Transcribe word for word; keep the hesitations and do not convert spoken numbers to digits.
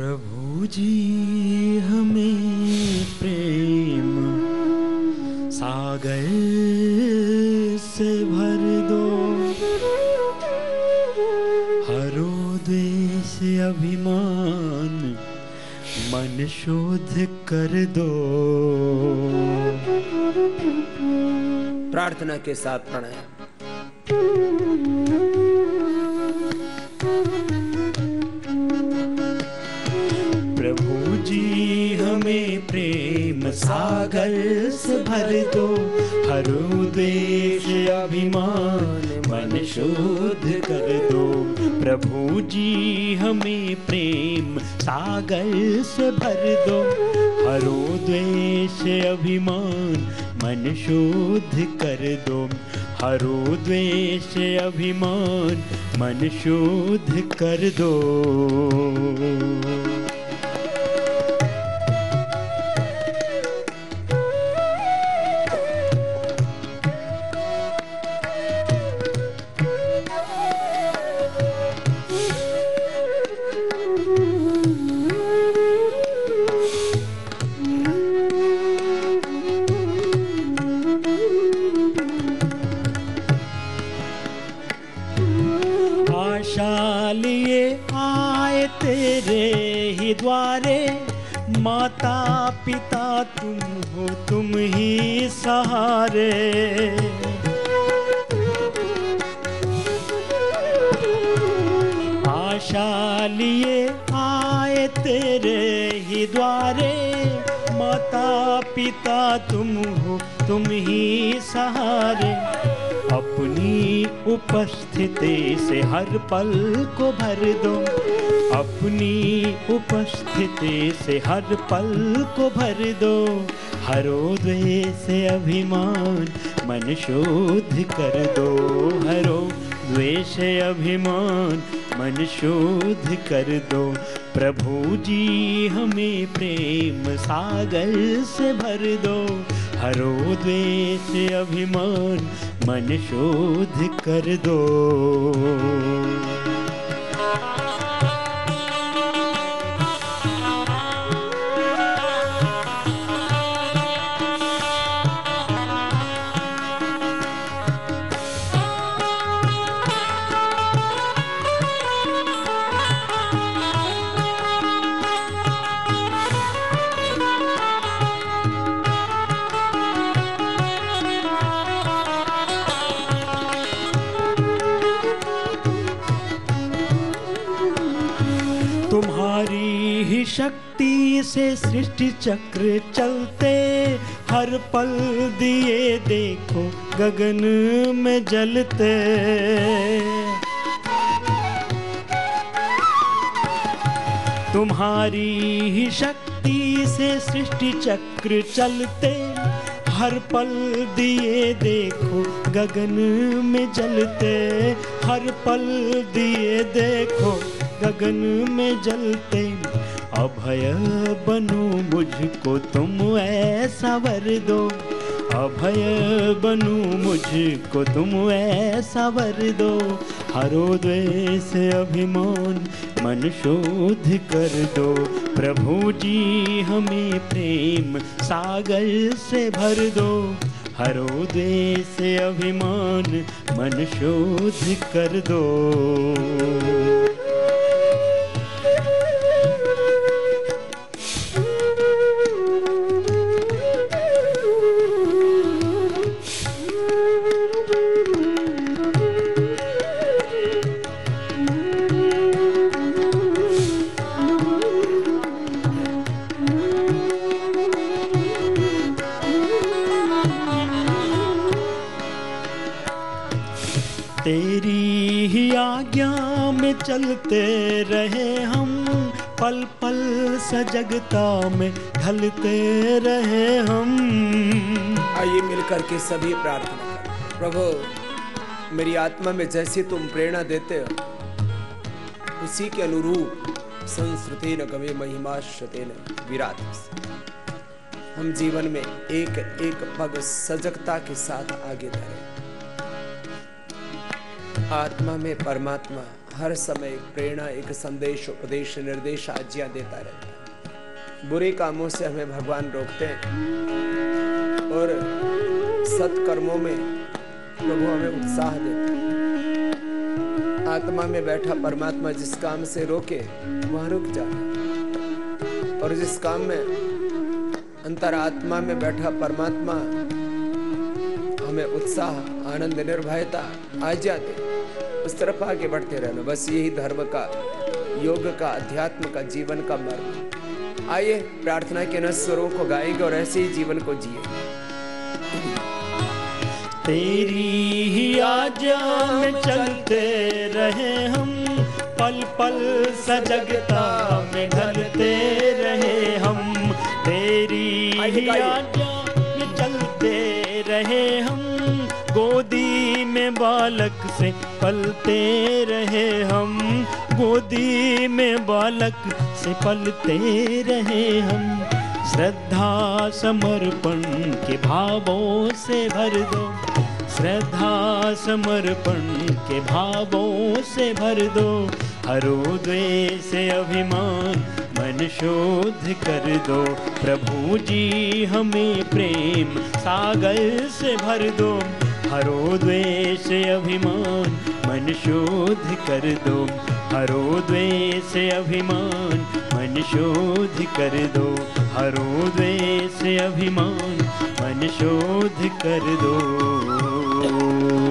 प्रभु जी हमें प्रेम सागर से भर दो, हरो द्वेष अभिमान मन शोध कर दो। प्रार्थना के साथ प्रणाम। प्रभु जी हमें प्रेम सागर से भर दो, हरो द्वेष अभिमान मन शोध कर दो। प्रभु जी हमें प्रेम सागर से भर दो, हरो द्वेष अभिमान मन शोध कर दो। हरो द्वेष अभिमान मन शोध कर दो। आशा लिए आए तेरे ही द्वारे, माता पिता तुम हो तुम ही सहारे। आशा लिए आए तेरे ही द्वारे, माता पिता तुम हो तुम ही सहारे। अपनी उपस्थिति से हर पल को भर दो, अपनी उपस्थिति से हर पल को भर दो। हरो द्वेष अभिमान मन शोध कर दो, हरो द्वेष अभिमान मन शोध कर दो। प्रभु जी हमें प्रेम सागर से भर दो, हरो द्वेष अभिमान मन शोध कर दो। तुम्हारी ही शक्ति से सृष्टि चक्र चलते, हर पल दिए देखो गगन में जलते। तुम्हारी ही शक्ति से सृष्टि चक्र चलते, हर पल दिए देखो गगन में जलते। हर पल दिए देखो गगन में जलते। अभय बनो मुझको तुम ऐसा वर दो, अभय बनो मुझको तुम ऐसा वर दो। हरो द्वेष अभिमान मन शोध कर दो। प्रभु जी हमें प्रेम सागर से भर दो, हरो द्वेष अभिमान मन शोध कर दो। तेरी ही आज्ञा में चलते रहे हम, पल पल सजगता में ढलते रहे हम। आइए मिलकर के सभी प्रार्थना करें। प्रभु, मेरी आत्मा में जैसी तुम प्रेरणा देते हो, उसी के अनुरूप संस्कृति न कभी महिमा श्रुते न विराट। हम जीवन में एक एक पग सजगता के साथ आगे बढ़े। आत्मा में परमात्मा हर समय एक प्रेरणा, एक संदेश, उपदेश, निर्देश, आज्ञा देता रहता है। बुरे कामों से हमें भगवान रोकते हैं और सत्कर्मों में प्रभु हमें उत्साह देते हैं। आत्मा में बैठा परमात्मा जिस काम से रोके वहां रुक जाए, और जिस काम में अंतरात्मा में बैठा परमात्मा हमें उत्साह, आनंद, निर्भयता, आज्ञा दे, उस तरफ आगे बढ़ते रहना। बस यही धर्म का, योग का, अध्यात्म का, जीवन का मार्ग। आइए प्रार्थना के इन स्वरों को गाएंगे और ऐसे ही जीवन को जिए। तेरी ही आज्ञा में चलते रहे हम, पल पल सजगता में ढलते रहे हम। तेरी ही आज्ञा में चलते रहे हम, गोदी में बालक से पलते रहे हम। गोदी में बालक से पलते रहे हम। श्रद्धा समर्पण के भावों से भर दो, श्रद्धा समर्पण के भावों से भर दो। हरोदय से अभिमान मन शोध कर दो। प्रभु जी हमें प्रेम सागर से भर दो। हरो द्वेष अभिमान मन शोध कर दो। हरो द्वेष अभिमान मन शोध कर दो। हरो द्वेष अभिमान मन शोध कर दो।